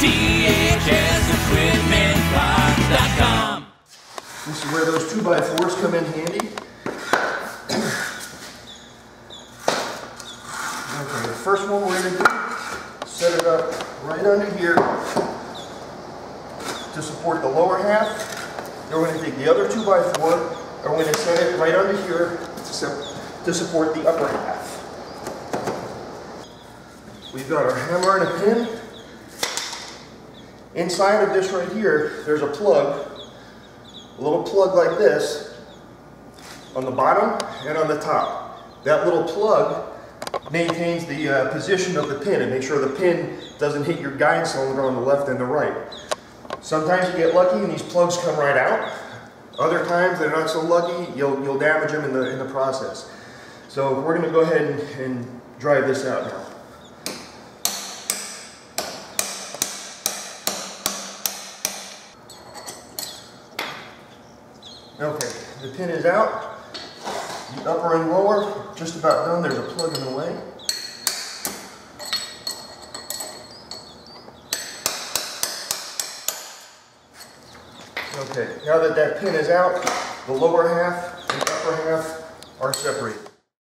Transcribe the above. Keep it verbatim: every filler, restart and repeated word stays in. D H S Equipment Park dot com. This is where those two by fours come in handy. Okay, the first one we're going to do, set it up right under here to support the lower half. Then we're going to take the other two by four, and we're going to set it right under here to support the upper half. We've got our hammer and a pin. Inside of this right here, there's a plug, a little plug like this, on the bottom and on the top. That little plug maintains the uh, position of the pin and makes sure the pin doesn't hit your guide cylinder on the left and the right. Sometimes you get lucky and these plugs come right out. Other times they're not so lucky, you'll, you'll damage them in the, in the process. So we're going to go ahead and, and drive this out now. Okay, the pin is out, the upper and lower, just about done. There's a plug in the way. Okay, now that that pin is out, the lower half and upper half are separated.